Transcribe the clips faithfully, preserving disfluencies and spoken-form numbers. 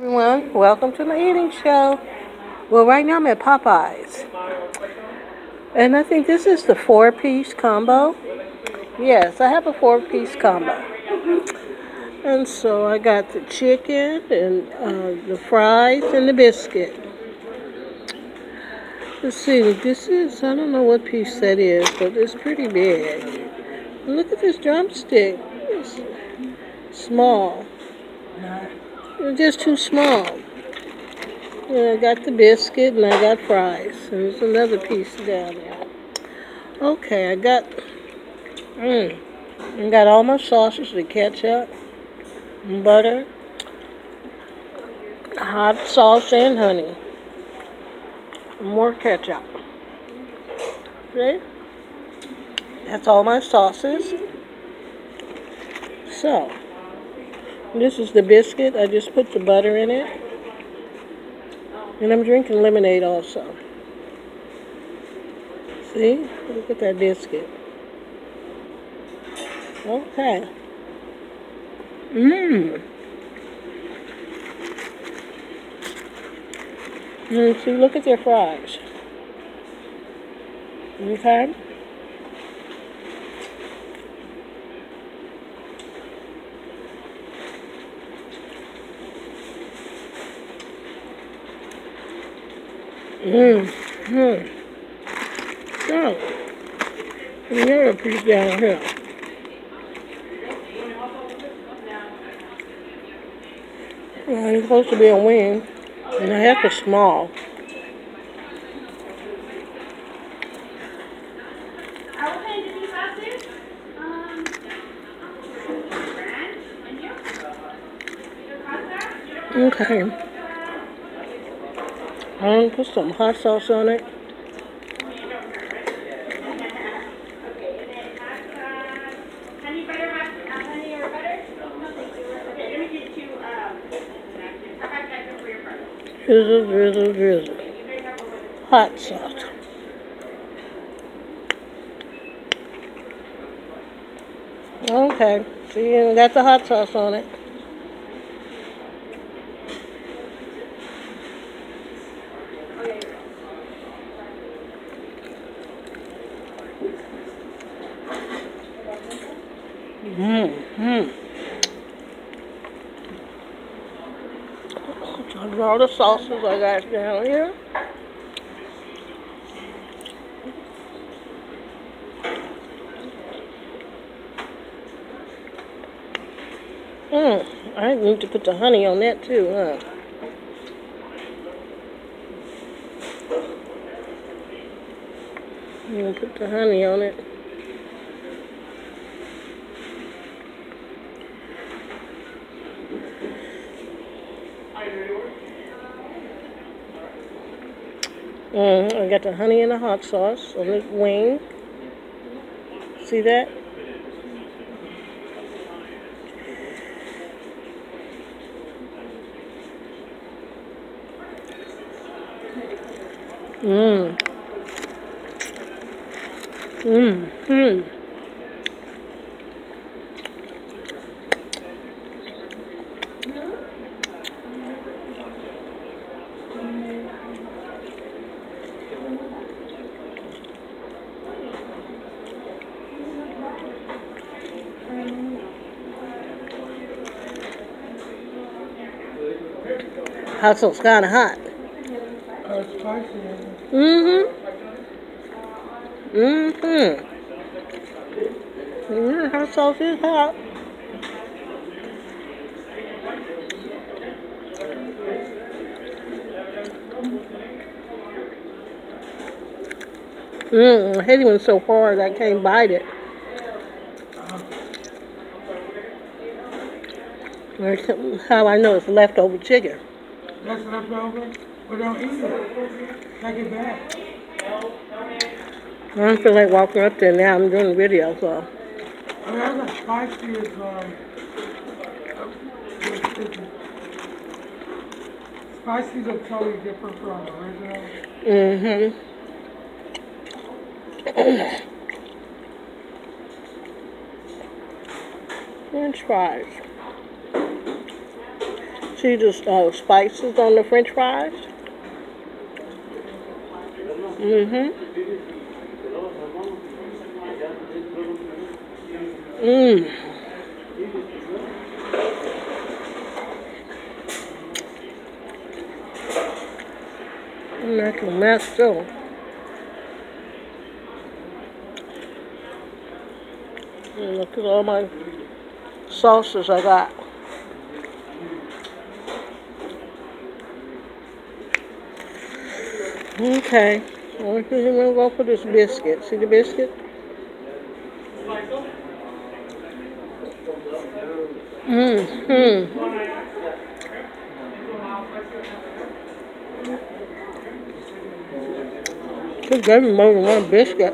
Everyone, welcome to my eating show. Well, right now I'm at Popeyes, and I think this is the four-piece combo. Yes, I have a four-piece combo, and so I got the chicken and uh, the fries and the biscuit. Let's see, this is, I don't know what piece that is, but it's pretty big. And look at this drumstick, it's small. They're just too small. And I got the biscuit and I got fries. And there's another piece down there. Okay, I got mm, I got all my sauces, the ketchup, and butter, hot sauce and honey. More ketchup. Okay? That's all my sauces. So this is the biscuit. I just put the butter in it. And I'm drinking lemonade also. See? Look at that biscuit. Okay. Mmm. And see, look at their fries. Okay? Mmm, mmm. So, another piece down here. Well, it's supposed to be a wing, and I have the small. Okay. I'm gonna put some hot sauce on it. Drizzle, drizzle, drizzle. Hot sauce. Okay, see, and got the hot sauce on it. Mmm, mmm. All the sauces I got down here. Mmm, I need to put the honey on that too, huh? I'm gonna put the honey on it. Mm, I got the honey and the hot sauce on this wing. See that? Mmm. Mmm. Mmm. Hot sauce kind of hot. Mm-hmm. Mm-hmm. Mm, hot sauce is hot. Mmm, I hate it when it's so hard I can't bite it. That's how I know it's leftover chicken. That's leftover, but don't eat it. Take it back. I don't feel like walking up there now. I'm doing a video, so. Oh, that's a spicy as um, spices are totally different from original. Mm-hmm. French fries. See the uh, spices on the french fries? Mm-hmm. Mmm. That's a mess too. And look at all my sauces I got. Okay, I want you to go for this biscuit. See the biscuit? Mm-hmm. She gave me more than one biscuit.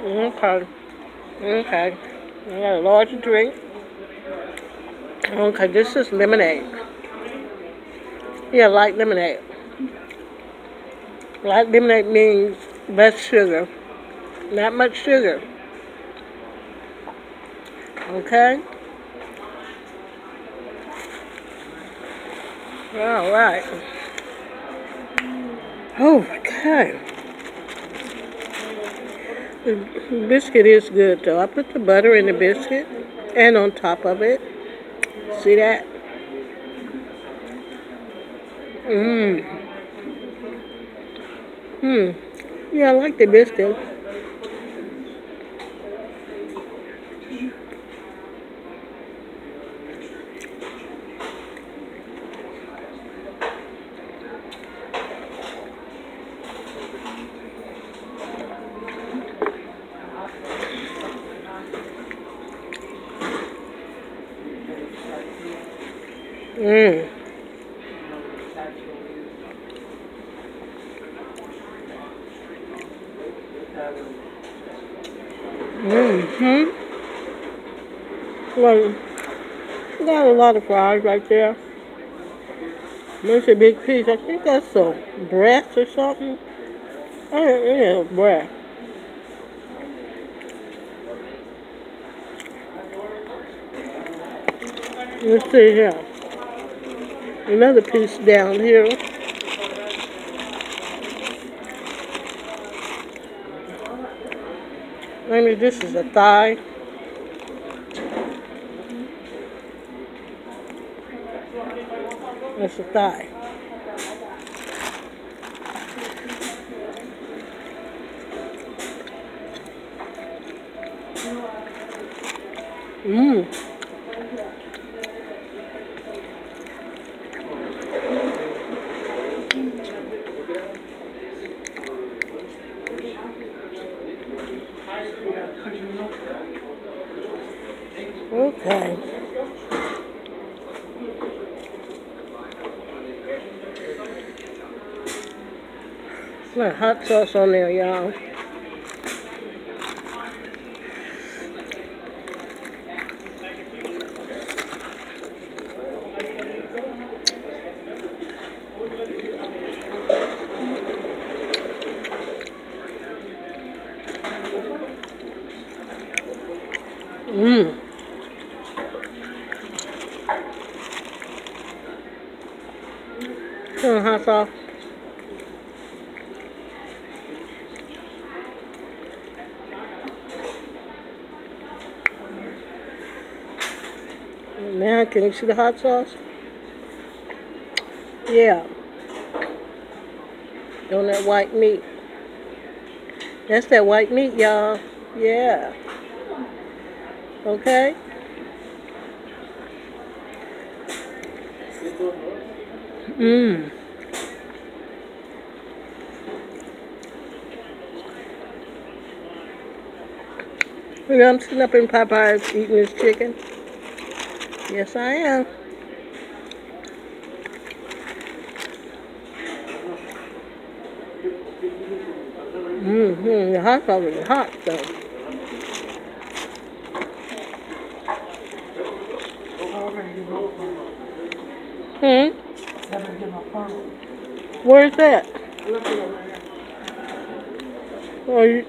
Okay. Okay. I got a large drink. Okay, this is lemonade. Yeah, light lemonade. Light lemonade means less sugar. Not much sugar. Okay? All right. Oh, okay. The biscuit is good, though. I put the butter in the biscuit and on top of it. See that? Mmm. Mmm. Yeah, I like the biscuit. Mmm. Mm-hmm. Well, got a lot of fries right there. That's a big piece. I think that's a breast or something. I don't know, breast. Let's see here. Another piece down here. I mean, this is a thigh. That's a thigh. Mmm. Okay. Got hot sauce on there, y'all. Mmm. Some hot sauce. Now, can you see the hot sauce? Yeah. On that white meat. That's that white meat, y'all. Yeah. Okay? Mmm. You know, I'm sitting up in Popeyes eating this chicken. Yes, I am. Mmm, -hmm. The hot sauce is hot, though. Where is that? Look at it right here. Oh, you...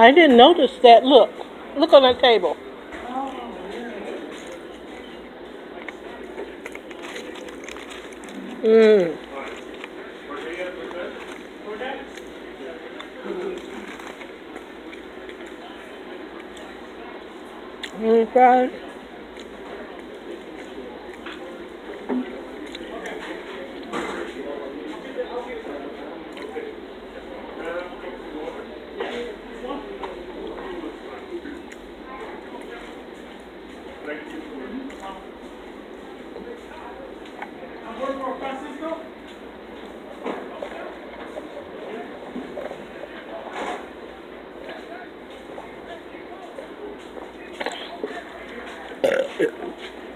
I didn't notice that. Look. Look on that table. Mmm. Mmm, fries.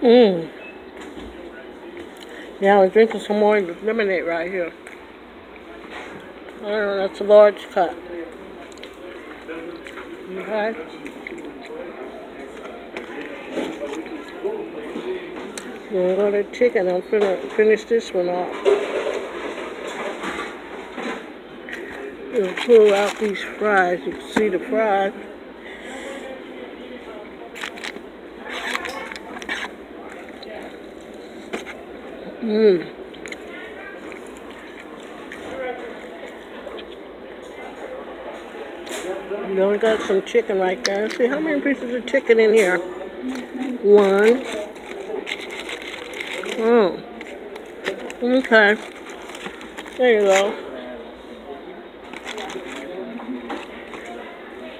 Mmm. Yeah, I was drinking some more lemonade right here. I don't know, that's a large cup. Okay. I'm gonna go to chicken. I'm gonna finish this one off. It'll pull out these fries. You can see the fries. Mmm. You know, we got some chicken right there. See how many pieces of chicken in here? One. Oh. Okay. There you go.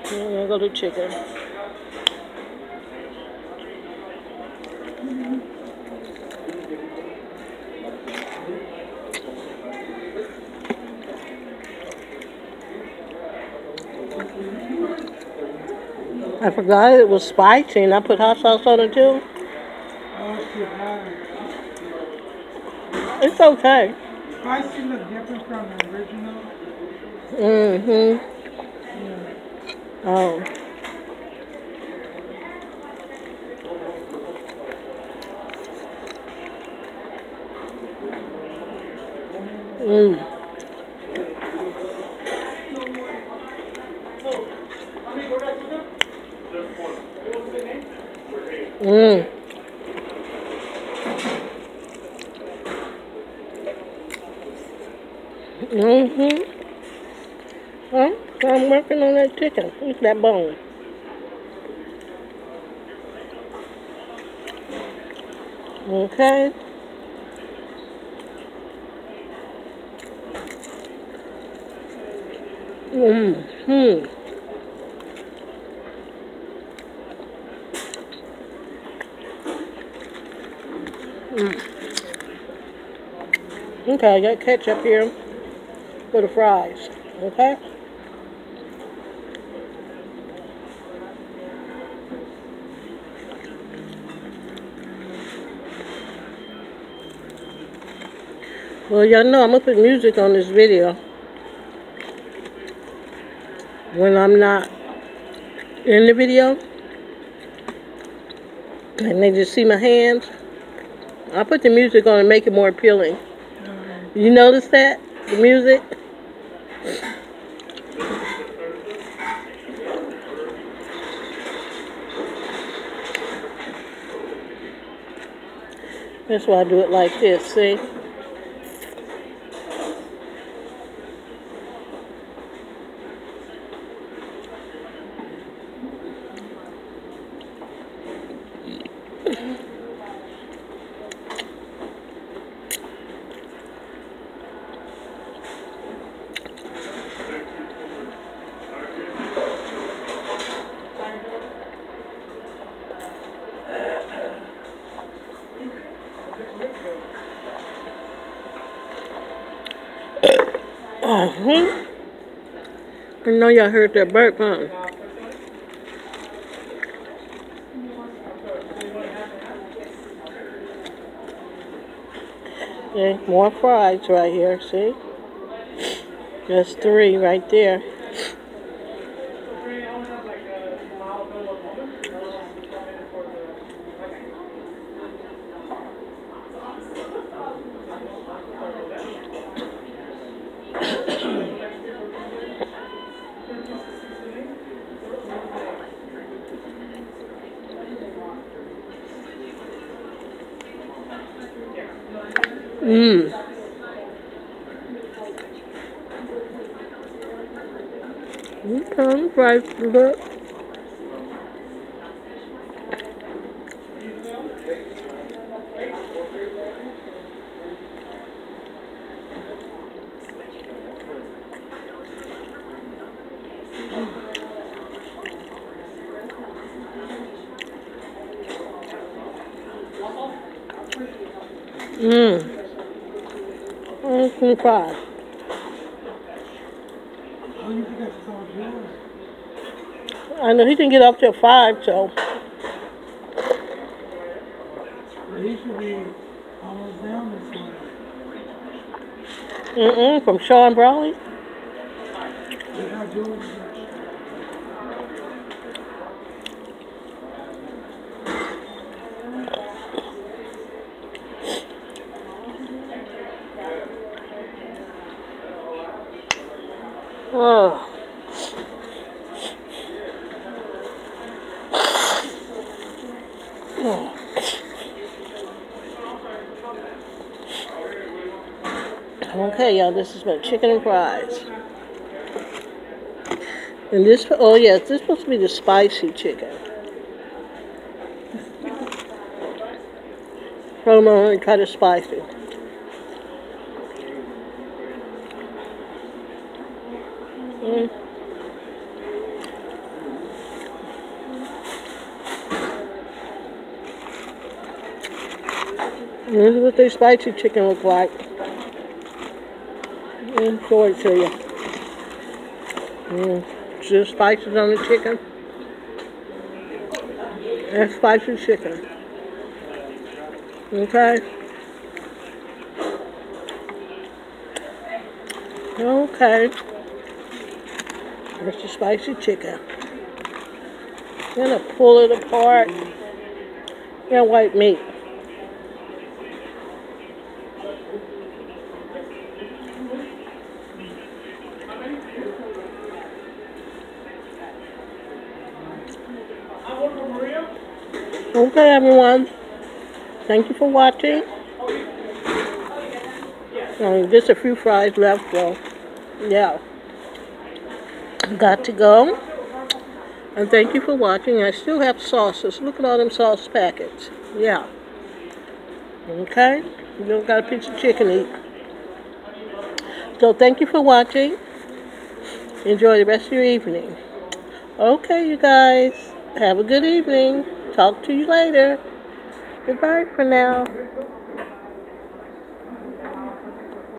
I'm gonna go to chicken. I forgot it was spicy, and I put hot sauce on it too. It's okay. Spicy look different from the original. Mm-hmm. Yeah. Oh. Mmm. Mmm. Mm-hmm. Well, I'm working on that chicken. Look at that bone. Okay. Mm-hmm. Mm. Okay, I got ketchup here for the fries. Okay? Well, y'all know I'm going to put music on this video when I'm not in the video. And they just see my hands. I put the music on and make it more appealing. Mm-hmm. You notice that? The music? That's why I do it like this, see? Uh-huh. I know y'all heard that burp, huh? Okay, more fries right here, see? There's three right there. Mmm. Okay, fries for that. Mmm. Five. I know he can get up to five, so he should be almost down this morning. Mm-mm, from Sean Brawley. Oh. Oh. Okay, y'all, this is my chicken and fries. And this, oh yes, this is supposed to be the spicy chicken. Oh no, I tried it spicy. Mm. This is what the spicy chicken looks like. I'll show it to you. Mm. See the spices on the chicken? That's spicy chicken. Okay. Okay. It's a spicy chicken. I'm gonna pull it apart. And white meat. Okay, everyone. Thank you for watching. Um, just a few fries left, though. Yeah. Got to go, and thank you for watching. I still have sauces. Look at all them sauce packets. Yeah. Okay, you don't got a piece of chicken to eat. So thank you for watching. Enjoy the rest of your evening. Okay, you guys, have a good evening. Talk to you later. Goodbye for now.